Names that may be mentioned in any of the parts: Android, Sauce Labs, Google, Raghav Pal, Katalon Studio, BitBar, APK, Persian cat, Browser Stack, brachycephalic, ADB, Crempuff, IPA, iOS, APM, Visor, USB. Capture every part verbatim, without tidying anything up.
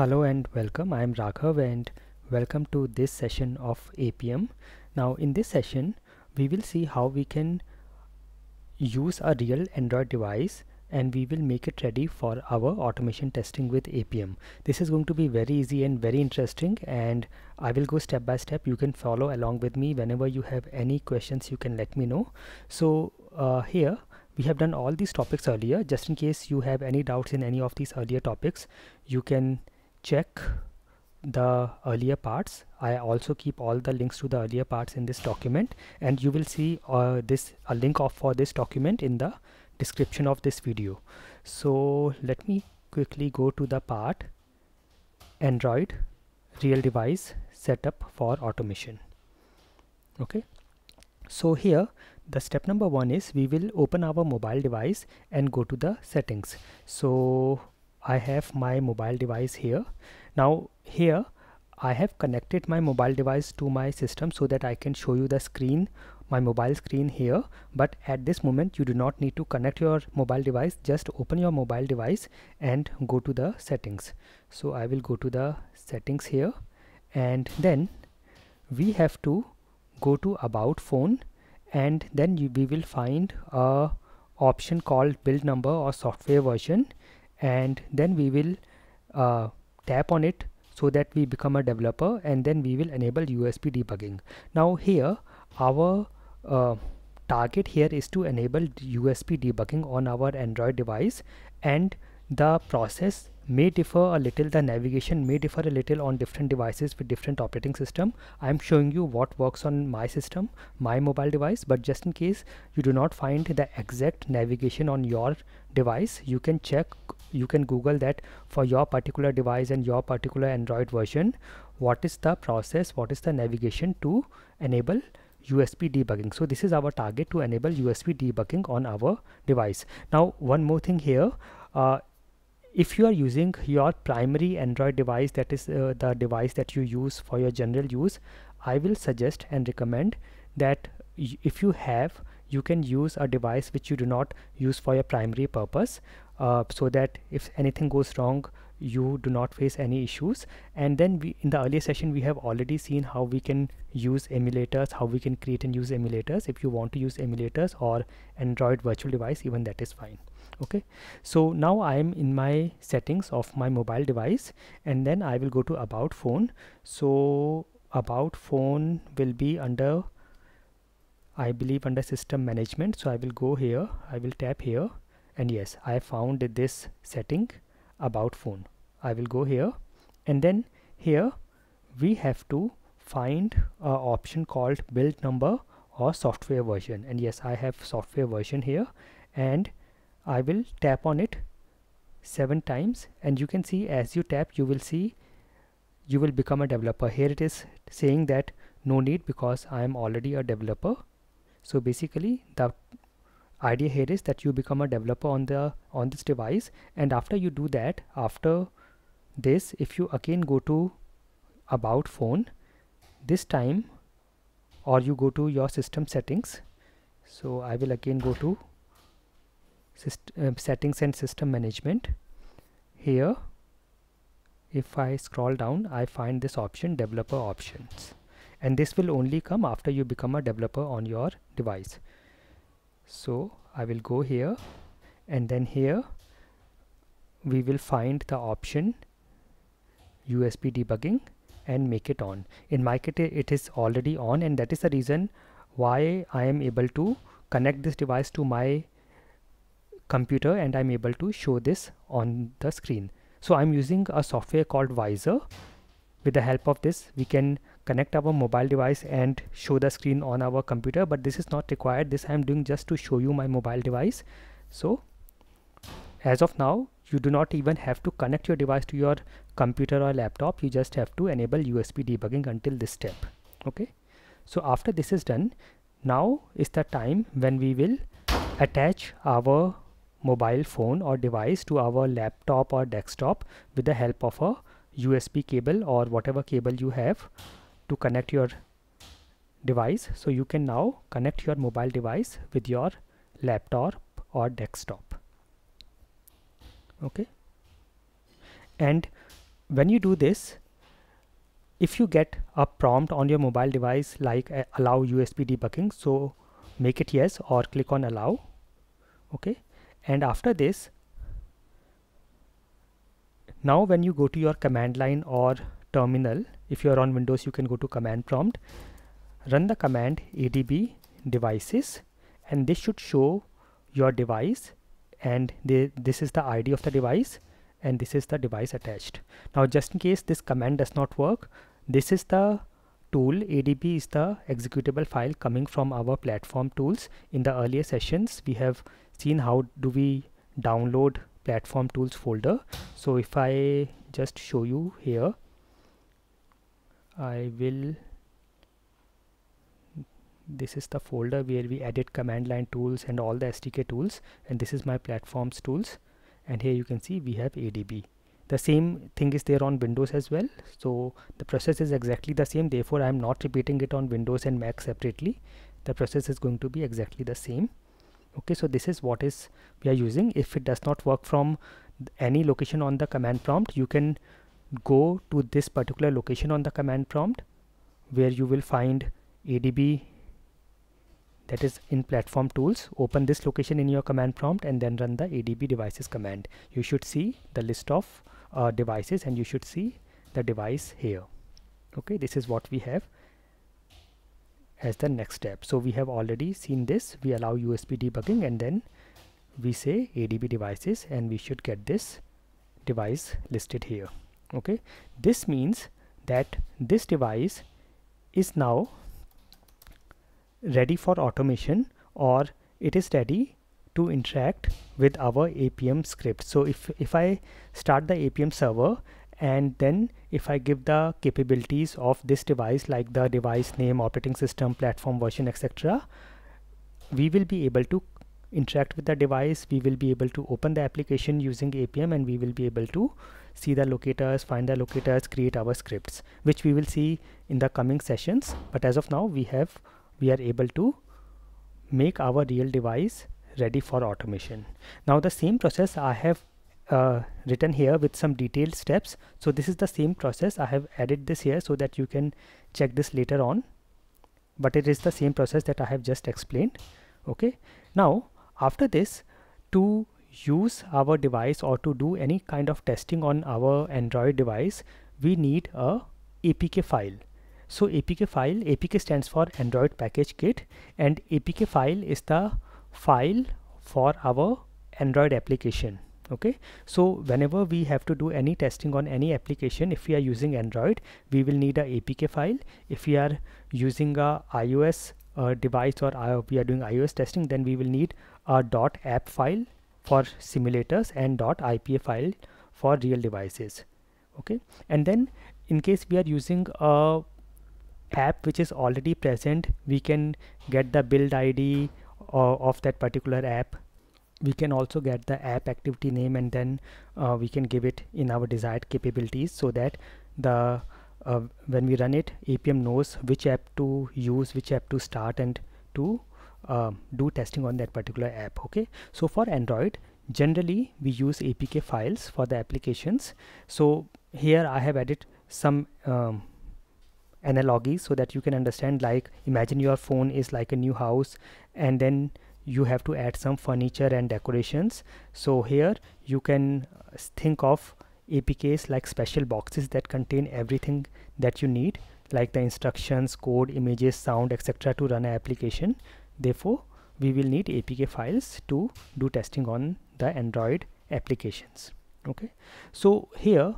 Hello and welcome. I am Raghav and welcome to this session of A P M. Now in this session we will see how we can use a real Android device and we will make it ready for our automation testing with A P M. This is going to be very easy and very interesting, and I will go step by step. You can follow along with me. Whenever you have any questions, you can let me know. So uh, here we have done all these topics earlier. Just in case you have any doubts in any of these earlier topics, you can check the earlier parts. I also keep all the links to the earlier parts in this document, and you will see uh, this a link of for this document in the description of this video. So let me quickly go to the part Android real device setup for automation. Okay, so here the step number one is we will open our mobile device and go to the settings. So I have my mobile device here. Now here I have connected my mobile device to my system so that I can show you the screen, my mobile screen here, but at this moment you do not need to connect your mobile device. Just open your mobile device and go to the settings. So I will go to the settings here, and then we have to go to about phone, and then you, we will find a option called build number or software version, and then we will uh, tap on it so that we become a developer, and then we will enable U S B debugging. Now here our uh, target here is to enable U S B debugging on our Android device, and the process may differ a little, the navigation may differ a little on different devices with different operating system. I am showing you what works on my system, my mobile device, but just in case you do not find the exact navigation on your device, you can check, you can Google that for your particular device and your particular Android version, what is the process, what is the navigation to enable U S B debugging. So this is our target, to enable U S B debugging on our device. Now one more thing here, uh, if you are using your primary Android device, that is uh, the device that you use for your general use, I will suggest and recommend that if you have, you can use a device which you do not use for your primary purpose, uh, so that if anything goes wrong, you do not face any issues. And then we, in the earlier session, we have already seen how we can use emulators, how we can create and use emulators. If you want to use emulators or Android virtual device, even that is fine. Okay, so now I am in my settings of my mobile device, and then I will go to about phone. So about phone will be under, I believe, under system management. So I will go here, I will tap here, and yes, I found this setting, about phone. I will go here, and then here we have to find a option called build number or software version, and yes, I have software version here, and I will tap on it seven times, and you can see as you tap, you will see you will become a developer. Here it is saying that no need, because I am already a developer. So basically the idea here is that you become a developer on the on this device, and after you do that, after this, if you again go to about phone this time, or you go to your system settings, so I will again go to System, uh, settings and system management. Here if I scroll down, I find this option, developer options, and this will only come after you become a developer on your device. So I will go here, and then here we will find the option U S B debugging and make it on. In my case it is already on, and that is the reason why I am able to connect this device to my computer, and I'm able to show this on the screen. So I'm using a software called Visor. With the help of this, we can connect our mobile device and show the screen on our computer, but this is not required. This I'm doing just to show you my mobile device. So as of now, you do not even have to connect your device to your computer or laptop. You just have to enable U S B debugging until this step. Okay, so after this is done, now is the time when we will attach our mobile phone or device to our laptop or desktop with the help of a U S B cable or whatever cable you have to connect your device. So you can now connect your mobile device with your laptop or desktop. Okay, and when you do this, if you get a prompt on your mobile device like uh, allow U S B debugging, so make it yes or click on allow. Okay, and after this, now when you go to your command line or terminal, if you are on Windows, you can go to command prompt, run the command A D B devices, and this should show your device, and the, this is the I D of the device, and this is the device attached. Now just in case this command does not work, this is the tool. A D B is the executable file coming from our platform tools. In the earlier sessions, we have seen how do we download platform tools folder. So if I just show you here, I will, this is the folder where we added command line tools and all the S D K tools, and this is my platforms tools, and here you can see we have A D B. The same thing is there on Windows as well, so the process is exactly the same. Therefore I am not repeating it on Windows and Mac separately. The process is going to be exactly the same. Okay, so this is what is we are using. If it does not work from any location on the command prompt, you can go to this particular location on the command prompt where you will find A D B, that is in platform tools. Open this location in your command prompt and then run the A D B devices command. You should see the list of uh, devices, and you should see the device here. Okay, this is what we have as the next step. So we have already seen this. We allow U S B debugging, and then we say A D B devices, and we should get this device listed here. Okay, this means that this device is now ready for automation, or it is ready to interact with our A P M script. So if, if I start the A P M server, and then if I give the capabilities of this device like the device name, operating system, platform version, et cetera, we will be able to interact with the device. We will be able to open the application using A P M, and we will be able to see the locators, find the locators, create our scripts, which we will see in the coming sessions. But as of now, we have we are able to make our real device ready for automation. Now the same process I have Uh, written here with some detailed steps. So this is the same process. I have added this here so that you can check this later on, but it is the same process that I have just explained. Okay, now after this, to use our device or to do any kind of testing on our Android device, we need a A P K file. So A P K file, A P K stands for Android Package Kit, and A P K file is the file for our Android application. Okay, so whenever we have to do any testing on any application, if we are using Android, we will need a A P K file. If we are using a iOS uh, device, or uh, we are doing iOS testing, then we will need a .app file for simulators and .ipa file for real devices. Okay, and then in case we are using a app which is already present, we can get the build I D uh, of that particular app. We can also get the app activity name, and then uh, we can give it in our desired capabilities, so that the uh, when we run it, A P M knows which app to use, which app to start, and to uh, do testing on that particular app. Okay, so for Android, generally we use A P K files for the applications. So here I have added some um, analogies so that you can understand. Like, imagine your phone is like a new house, and then you have to add some furniture and decorations. So here you can think of A P Ks like special boxes that contain everything that you need, like the instructions, code, images, sound, et cetera to run an application. Therefore, we will need A P K files to do testing on the Android applications. Okay, so here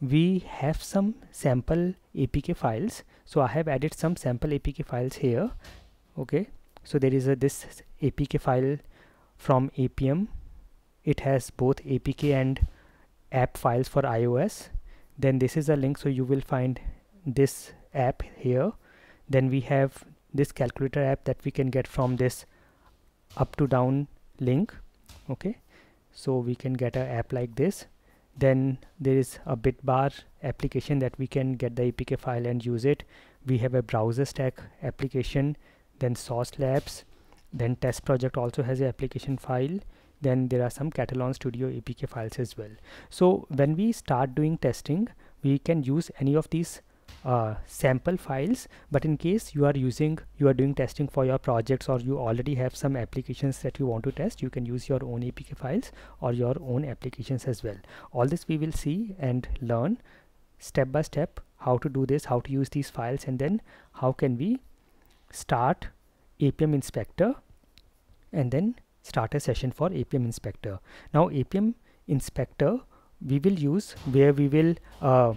we have some sample A P K files. So I have added some sample A P K files here. Okay, so there is a this A P K file from A P M. It has both A P K and app files for iOS. Then this is a link, so you will find this app here. Then we have this calculator app that we can get from this up to down link. Okay, so we can get an app like this. Then there is a BitBar application that we can get the A P K file and use it. We have a Browser Stack application, then Sauce Labs, then test project also has an application file. Then there are some Katalon Studio A P K files as well. So when we start doing testing, we can use any of these uh, sample files. But in case you are using, you are doing testing for your projects, or you already have some applications that you want to test, you can use your own A P K files or your own applications as well. All this we will see and learn step by step how to do this, how to use these files, and then how can we start A P M Inspector and then start a session for A P M Inspector. Now A P M Inspector we will use where we will uh,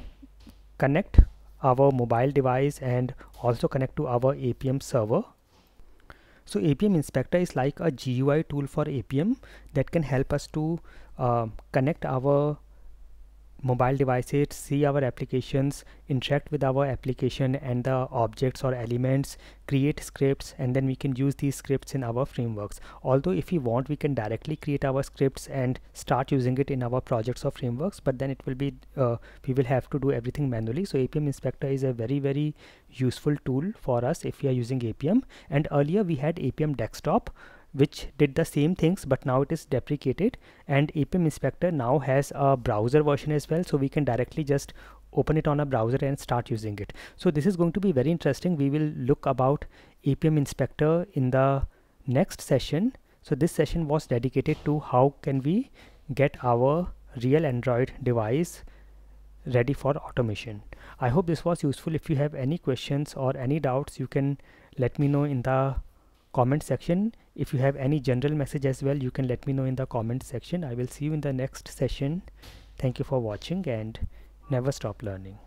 connect our mobile device and also connect to our A P M server. So A P M Inspector is like a G U I tool for A P M that can help us to uh, connect our mobile devices, see our applications, interact with our application and the objects or elements, create scripts, and then we can use these scripts in our frameworks. Although if we want, we can directly create our scripts and start using it in our projects or frameworks, but then it will be uh, we will have to do everything manually. So A P M Inspector is a very very useful tool for us if we are using A P M. And earlier we had A P M Desktop, which did the same things, but now it is deprecated, and A P M Inspector now has a browser version as well, so we can directly just open it on a browser and start using it. So this is going to be very interesting. We will look about A P M Inspector in the next session. So this session was dedicated to how can we get our real Android device ready for automation. I hope this was useful. If you have any questions or any doubts, you can let me know in the comment section. If you have any general message as well, you can let me know in the comment section. I will see you in the next session. Thank you for watching, and never stop learning.